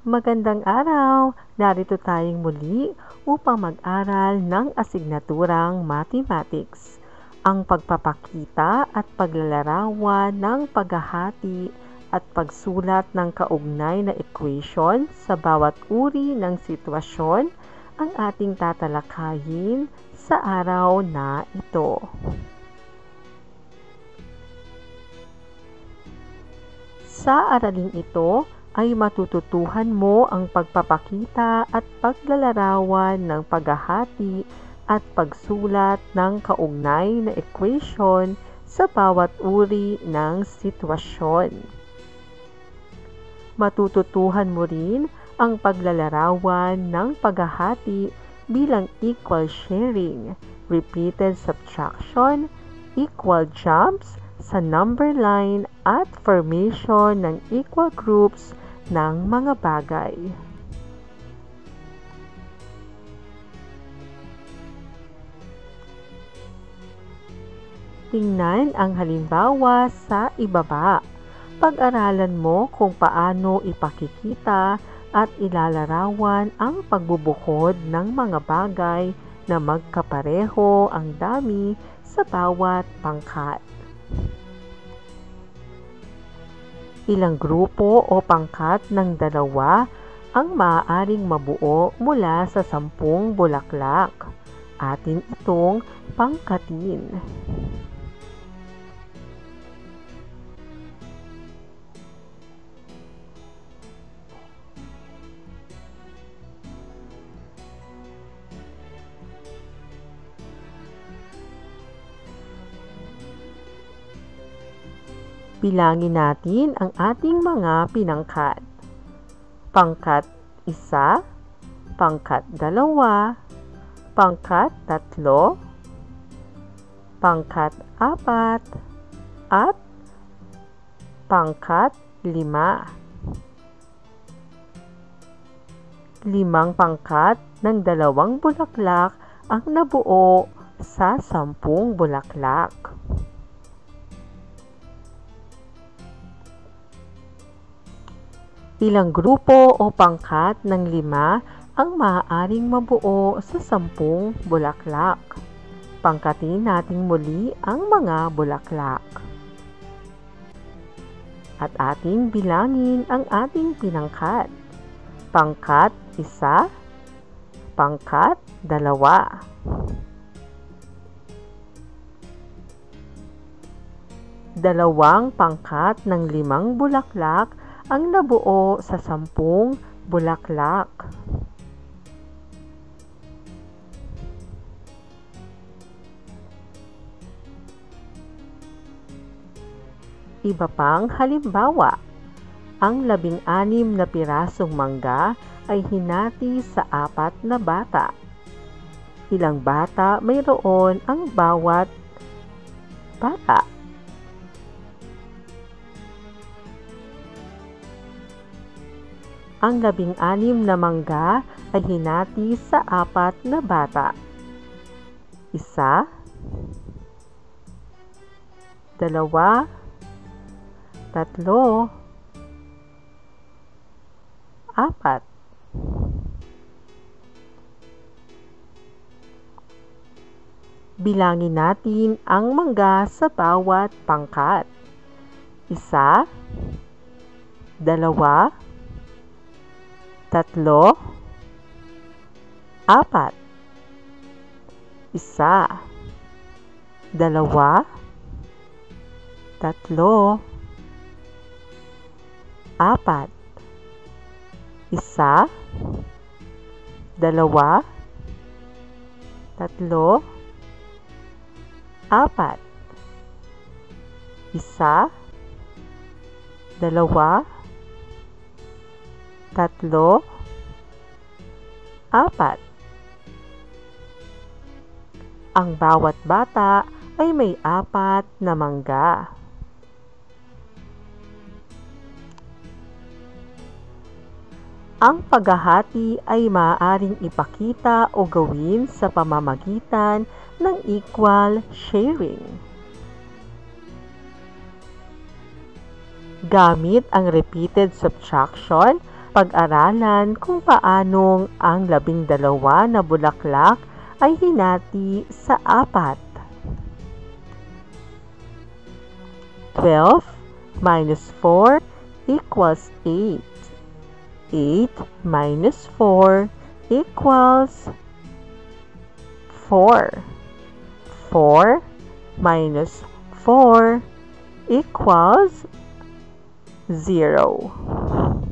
Magandang araw! Narito tayong muli upang mag-aral ng asignaturang Mathematics, ang pagpapakita at paglalarawan ng paghahati at pagsulat ng kaugnay na equation sa bawat uri ng sitwasyon ang ating tatalakayin sa araw na ito. Sa araling ito, ay matututuhan mo ang pagpapakita at paglalarawan ng paghahati at pagsulat ng kaugnay na equation sa bawat uri ng sitwasyon. Matututuhan mo rin ang paglalarawan ng paghahati bilang equal sharing, repeated subtraction, equal jumps sa number line at formation ng equal groups ng mga bagay. Tingnan ang halimbawa sa ibaba. Pag-aralan mo kung paano ipakikita at ilalarawan ang pagbubukod ng mga bagay na magkapareho ang dami sa bawat pangkat. Ilang grupo o pangkat ng dalawa ang maaaring mabuo mula sa 10 bulaklak. Atin itong pangkatin. Bilangin natin ang ating mga pinangkat. Pangkat 1, pangkat 2, pangkat 3, pangkat 4, at pangkat 5. 5 pangkat ng 2 bulaklak ang nabuo sa 10 bulaklak. Ilang grupo o pangkat ng 5 ang maaaring mabuo sa 10 bulaklak. Pangkatin natin muli ang mga bulaklak. At ating bilangin ang ating pinangkat. Pangkat 1, pangkat 2. Dalawang pangkat ng 5 bulaklak ang nabuo sa 10 bulaklak. Iba pang halimbawa, ang 16 na pirasong mangga ay hinati sa 4 na bata. Ilang bata mayroon ang bawat bata? 16 na mangga ay hinati sa 4 na bata. 1, 2, 3, 4. Bilangin natin ang mangga sa bawat pangkat. 1, 2, 3, 4. 1, 2, 3, 4. 1, 2, 3, 4. 1, 2, 3, 4. Ang bawat bata ay may 4 na mangga. Ang paghahati ay maaaring ipakita o gawin sa pamamagitan ng equal sharing. Gamit ang repeated subtraction pag-aralan kung paanong ang 12 na bulaklak ay hinati sa 4. 12 - 4 = 8. 8 - 4 = 4. 4 - 4 = 0. 4.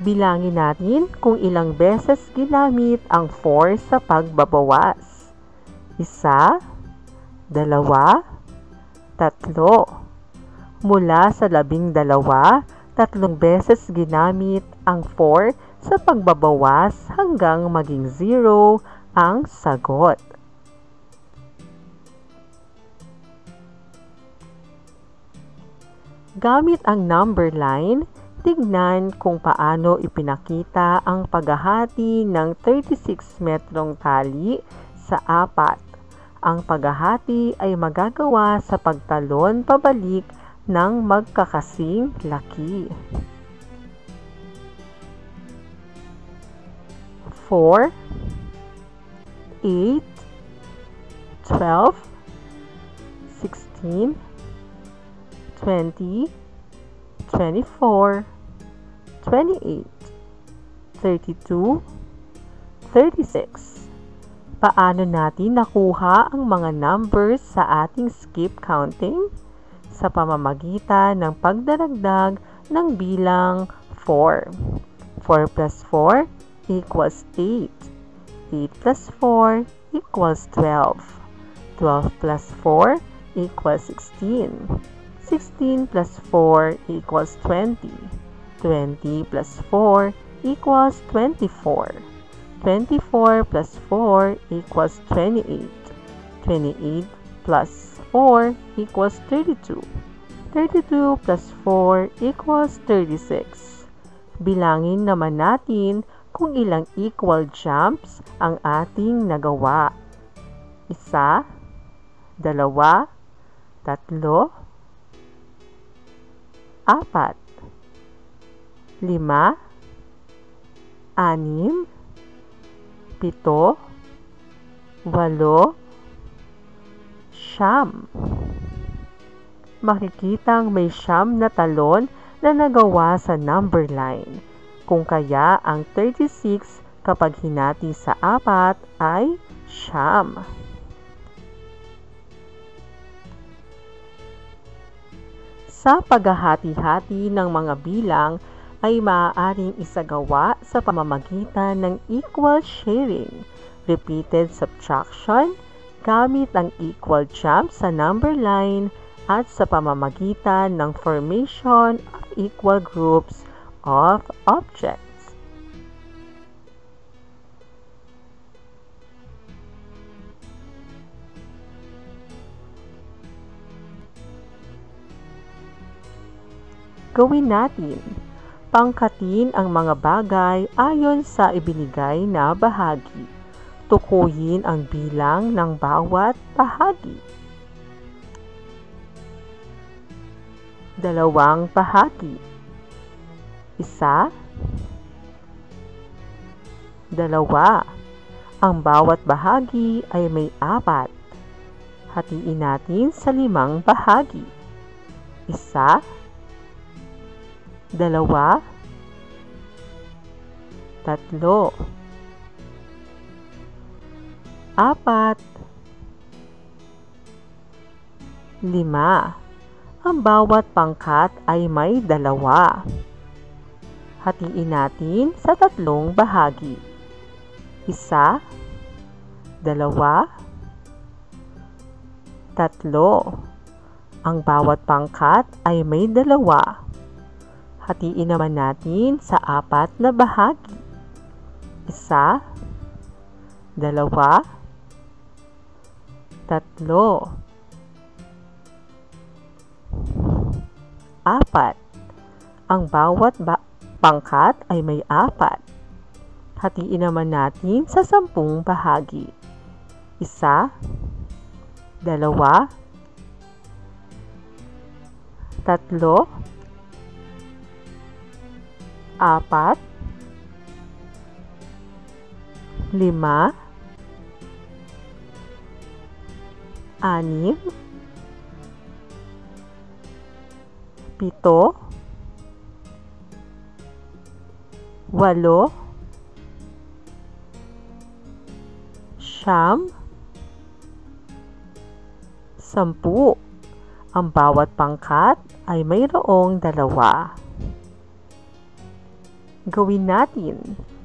Bilangin natin kung ilang beses ginamit ang 4 sa pagbabawas. 1, 2, 3. Mula sa 12, 3 beses ginamit ang 4 sa pagbabawas hanggang maging 0 ang sagot. Gamit ang number line, tignan kung paano ipinakita ang paghahati ng 36 metrong tali sa 4. Ang paghahati ay magagawa sa pagtalon pabalik ng magkakasing laki. 4, 8, 12, 16, 20, 24, 28, 32, 36. Paano natin nakuha ang mga numbers sa ating skip counting? Sa pamamagitan ng pagdaragdag ng bilang 4. 4 + 4 = 8. 8 + 4 = 12. 12 + 4 = 16. 16 + 4 = 20. 20 + 4 = 24. 24 + 4 = 28. 28 + 4 = 32. 32 + 4 = 36. Bilangin naman natin kung ilang equal jumps ang ating nagawa. 1, 2, 3, 4, 5, 6, 7, 8, 9, 10, 11, 12. Makikitang may 9 na talon na nagawa sa number line. Kung kaya ang 36 kapag hinati sa 4 ay 9. Sa paghahati-hati ng mga bilang ay maaaring isagawa sa pamamagitan ng equal sharing, repeated subtraction, gamit ang equal jump sa number line, at sa pamamagitan ng formation of equal groups of objects. Gawin natin. Pangkatin ang mga bagay ayon sa ibinigay na bahagi. Tukuyin ang bilang ng bawat bahagi. 2 bahagi. 1, 2. Ang bawat bahagi ay may 4. Hatiin natin sa 5 bahagi. 1, 2, 3. 4, 5. Ang bawat pangkat ay may 2. Hatiin natin sa 3 bahagi. 1, 2, 3. Ang bawat pangkat ay may 2. Hatiin naman natin sa 4 na bahagi. 1, 2, 3. 4. Ang bawat pangkat ay may 4. Hatiin naman natin sa 10 bahagi. 1, 2, 3, 4, 5, 6, 7, 8, 9, 10. Ang bawat pangkat ay mayroong 2. Gawin natin.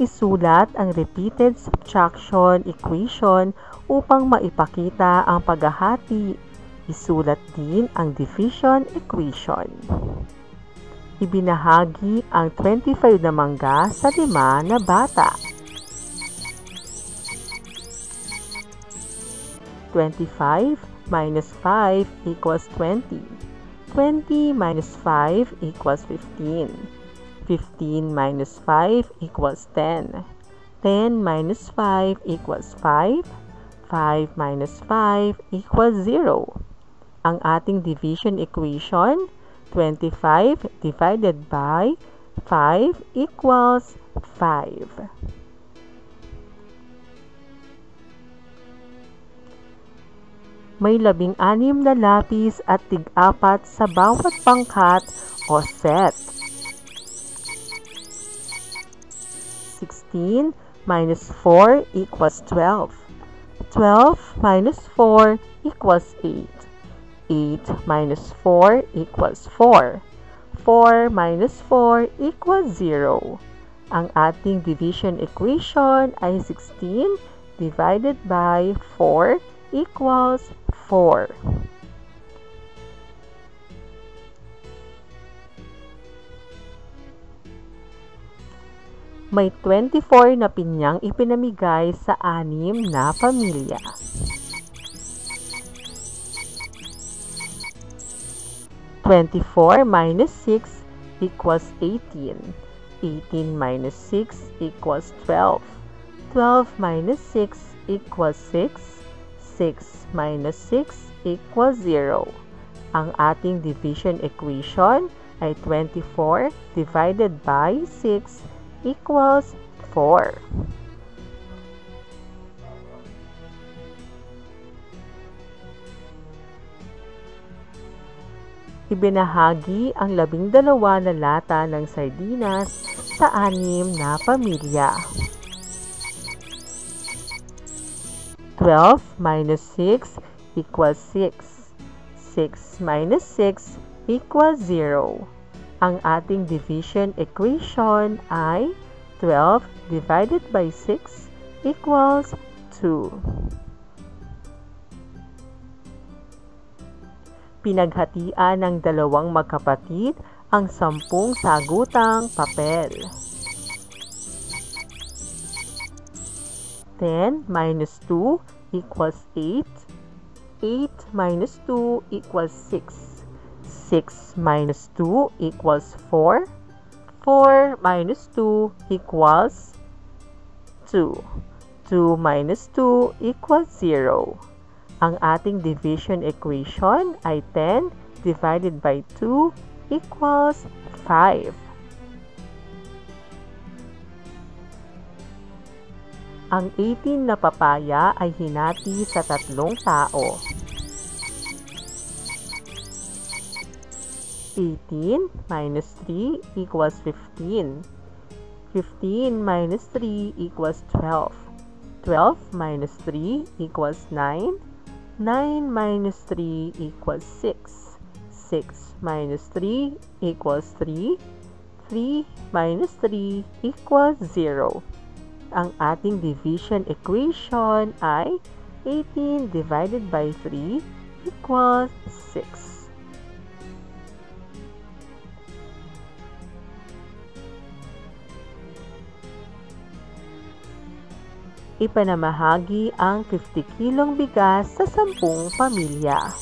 Isulat ang repeated subtraction equation upang maipakita ang paghahati. Isulat din ang division equation. Ibinahagi ang 25 na mangga sa 5 na bata. 25 minus 5 equals 20. 20 minus 5 equals 15. 15 minus 5 equals 10. 10 minus 5 equals 5. 5 minus 5 equals 0. Ang ating division equation, 25 divided by 5 equals 5. May 16 na lapis at tig-4 sa bawat pangkat o set. 16 minus 4 equals 12. 12 minus 4 equals 8. 8 minus 4 equals 4. 4 minus 4 equals 0. Ang ating division equation ay 16 divided by 4 equals 4. May 24 na pinyang ipinamigay sa 6 na pamilya. 24 minus 6 equals 18. 18 minus 6 equals 12. 12 minus 6 equals 6. 6 minus 6 equals 0. Ang ating division equation ay 24 divided by 6 equals 4. Ibinahagi ang 12 na lata ng sardinas sa 6 na pamilya. 12 minus 6 equals 6. 6 minus 6 equals 0. Ang ating division equation ay 12 divided by 6 equals 2. Pinaghatian ng 2 magkapatid ang 10 sagutang papel. 10 minus 2 equals 8. 8 minus 2 equals 6. 6 minus 2 equals 4. 4 minus 2 equals 2. 2 minus 2 equals 0. Ang ating division equation ay 10 divided by 2 equals 5. Ang 18 na papaya ay hinati sa 3 tao. 18 minus 3 equals 15. 15 minus 3 equals 12. 12 minus 3 equals 9. 9 minus 3 equals 6. 6 minus 3 equals 3. 3 minus 3 equals 0. Ang ating division equation ay 18 divided by 3 equals 6. Ipanamahagi ang 50 kilong bigas sa 10 pamilya.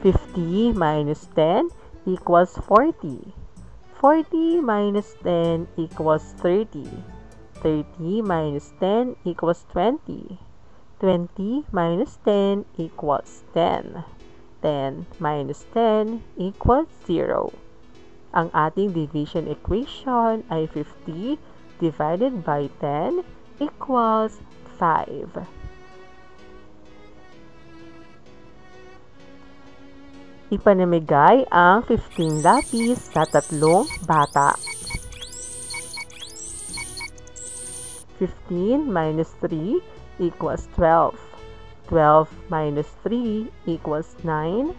50 minus 10 equals 40. 40 minus 10 equals 30. 30 minus 10 equals 20. 20 20 minus 10 equals 10. 10 minus 10 equals 0. Ang ating division equation ay 50 divided by 10 equals 5. Ipanamigay ang 15 lapis sa 3 bata. 15 minus 3 equals 12. 12 minus 3 equals 9. 9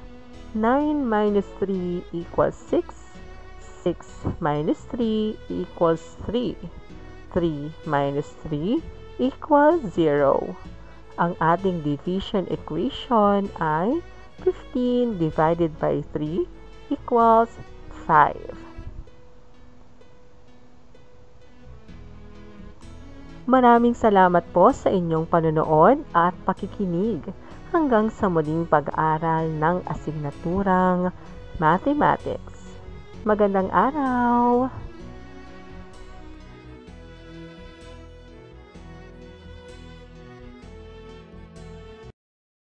minus 3 equals 6. 6 minus 3 equals 3. 3 minus 3 equals 0. Ang ating division equation ay 15 divided by 3 equals 5. Maraming salamat po sa inyong panonood at pakikinig hanggang sa muling pag-aaral ng asignaturang Mathematics. Magandang araw!